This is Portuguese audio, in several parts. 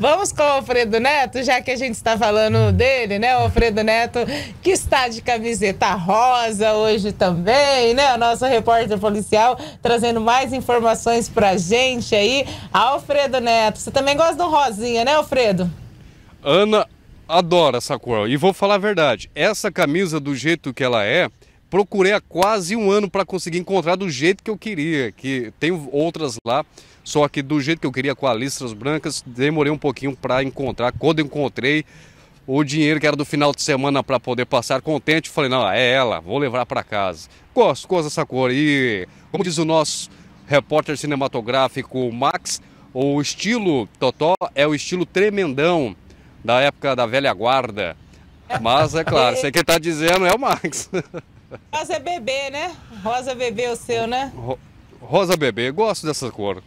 Vamos com o Alfredo Neto, já que a gente está falando dele, né? O Alfredo Neto, que está de camiseta rosa hoje também, né? O nosso repórter policial trazendo mais informações pra gente aí. Alfredo Neto, você também gosta do rosinha, né, Alfredo? Ana adora essa cor. E vou falar a verdade, essa camisa do jeito que ela é, procurei há quase um ano para conseguir encontrar do jeito que eu queria, que tem outras lá, só que do jeito que eu queria, com as listras brancas, demorei um pouquinho para encontrar. Quando encontrei, o dinheiro que era do final de semana para poder passar contente, falei, não, é ela, vou levar para casa. Gosto dessa cor. E como diz o nosso repórter cinematográfico Max, o estilo Totó é o estilo tremendão da época da velha guarda. Mas é claro, isso aí que ele está dizendo é o Max. Rosa bebê, né? Rosa bebê o seu, né? Rosa bebê, gosto dessa cor.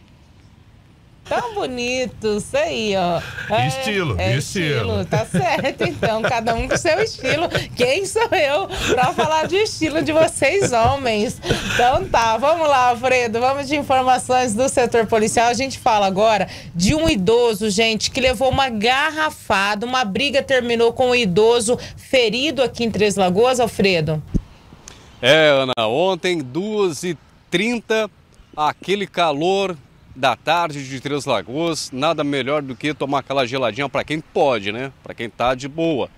Tão bonito, isso aí, ó. É, estilo, é estilo. Tá certo, então, cada um com seu estilo. Quem sou eu pra falar de estilo de vocês, homens? Então tá, vamos lá, Alfredo, vamos de informações do setor policial. A gente fala agora de um idoso, gente, que levou uma garrafada, uma briga terminou com um idoso ferido aqui em Três Lagoas, Alfredo. É, Ana, ontem, 2h30, aquele calor da tarde de Três Lagoas, nada melhor do que tomar aquela geladinha para quem pode, né? Para quem tá de boa.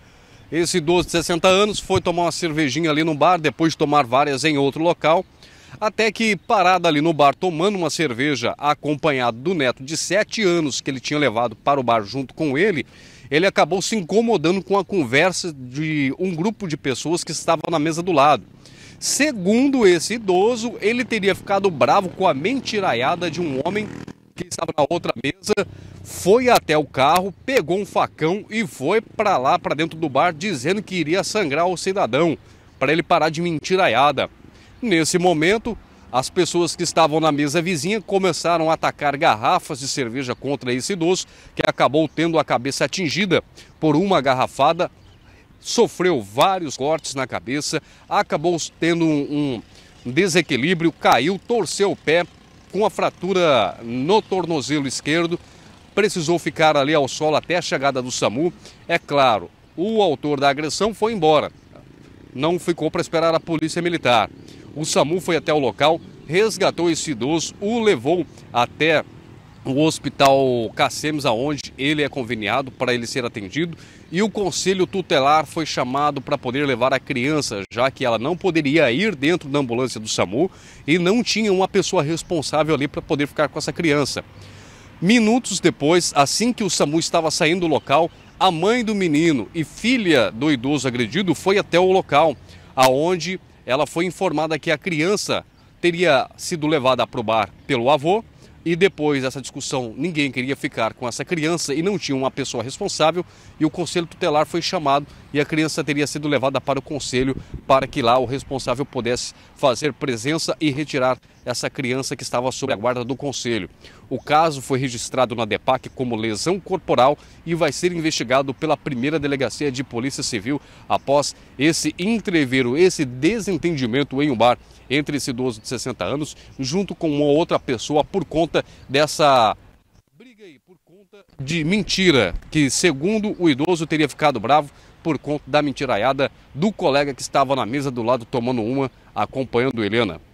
Esse idoso de 60 anos foi tomar uma cervejinha ali no bar, depois de tomar várias em outro local, até que parado ali no bar, tomando uma cerveja, acompanhado do neto de 7 anos que ele tinha levado para o bar junto com ele, ele acabou se incomodando com a conversa de um grupo de pessoas que estavam na mesa do lado. Segundo esse idoso, ele teria ficado bravo com a mentiraiada de um homem que estava na outra mesa, foi até o carro, pegou um facão e foi para lá, para dentro do bar, dizendo que iria sangrar o cidadão, para ele parar de mentiraiada. Nesse momento, as pessoas que estavam na mesa vizinha começaram a atacar garrafas de cerveja contra esse idoso, que acabou tendo a cabeça atingida por uma garrafada. Sofreu vários cortes na cabeça, acabou tendo um desequilíbrio, caiu, torceu o pé com a fratura no tornozelo esquerdo, precisou ficar ali ao solo até a chegada do SAMU. É claro, o autor da agressão foi embora, não ficou para esperar a polícia militar. O SAMU foi até o local, resgatou esse idoso, o levou até o hospital Cacemes, aonde ele é conveniado para ele ser atendido, e o conselho tutelar foi chamado para poder levar a criança, já que ela não poderia ir dentro da ambulância do SAMU e não tinha uma pessoa responsável ali para poder ficar com essa criança. Minutos depois, assim que o SAMU estava saindo do local, a mãe do menino e filha do idoso agredido foi até o local, aonde ela foi informada que a criança teria sido levada para o bar pelo avô. E depois dessa discussão, ninguém queria ficar com essa criança e não tinha uma pessoa responsável, e o conselho tutelar foi chamado e a criança teria sido levada para o conselho para que lá o responsável pudesse fazer presença e retirar essa criança que estava sob a guarda do conselho. O caso foi registrado na DEPAC como lesão corporal e vai ser investigado pela primeira delegacia de polícia civil após esse entrevero, esse desentendimento em um bar entre esse idoso de 60 anos junto com uma outra pessoa por conta dessa briga aí, por conta de mentira, que segundo o idoso teria ficado bravo por conta da mentiraiada do colega que estava na mesa do lado tomando uma, acompanhando Helena.